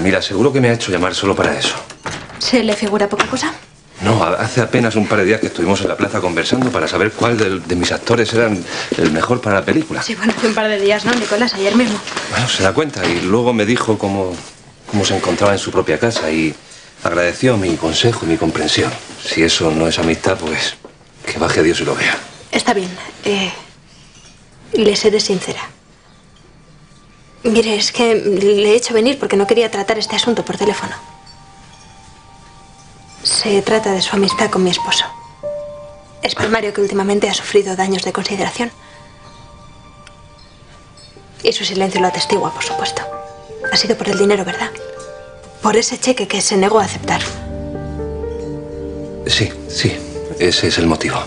Camila, seguro que me ha hecho llamar solo para eso. ¿Se le figura poca cosa? No, hace apenas un par de días que estuvimos en la plaza conversando para saber cuál de mis actores era el mejor para la película. Sí, bueno, hace un par de días, ¿no, Nicolás? Ayer mismo. Bueno, se da cuenta y luego me dijo cómo se encontraba en su propia casa y agradeció mi consejo y mi comprensión. Si eso no es amistad, pues que baje Dios y lo vea. Está bien. Le seré sincera. Mire, es que le he hecho venir porque no quería tratar este asunto por teléfono. Se trata de su amistad con mi esposo. Es primario que últimamente ha sufrido daños de consideración. Y su silencio lo atestigua, por supuesto. Ha sido por el dinero, ¿verdad? Por ese cheque que se negó a aceptar. Sí, ese es el motivo.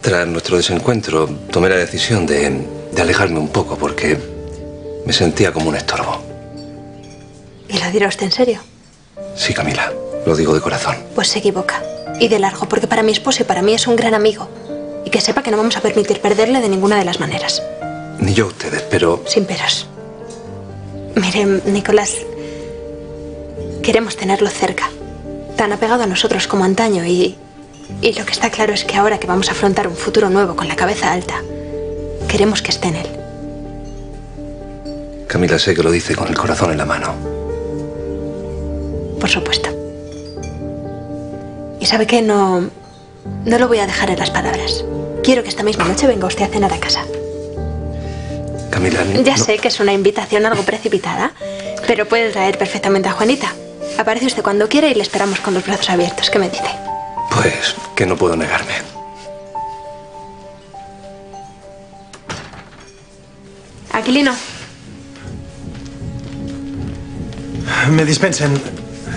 Tras nuestro desencuentro, tomé la decisión de alejarme un poco porque me sentía como un estorbo. ¿Y lo dirá usted en serio? Sí, Camila, lo digo de corazón. Pues se equivoca, y de largo, porque para mi esposo y para mí es un gran amigo. Y que sepa que no vamos a permitir perderle de ninguna de las maneras. Ni yo a ustedes, pero... Sin peras. Mire, Nicolás, queremos tenerlo cerca, tan apegado a nosotros como antaño y lo que está claro es que ahora que vamos a afrontar un futuro nuevo con la cabeza alta, queremos que esté en él. Camila, sé que lo dice con el corazón en la mano. Por supuesto. ¿Y sabe qué? No lo voy a dejar en las palabras. Quiero que esta misma noche venga usted a cenar a casa. Camila, ya sé que es una invitación algo precipitada, pero puede traer perfectamente a Juanita. Aparece usted cuando quiera y le esperamos con los brazos abiertos. ¿Qué me dice? Pues que no puedo negarme. Aquilino. Me dispensen.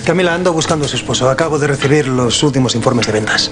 Camila, ando buscando a su esposo. Acabo de recibir los últimos informes de ventas.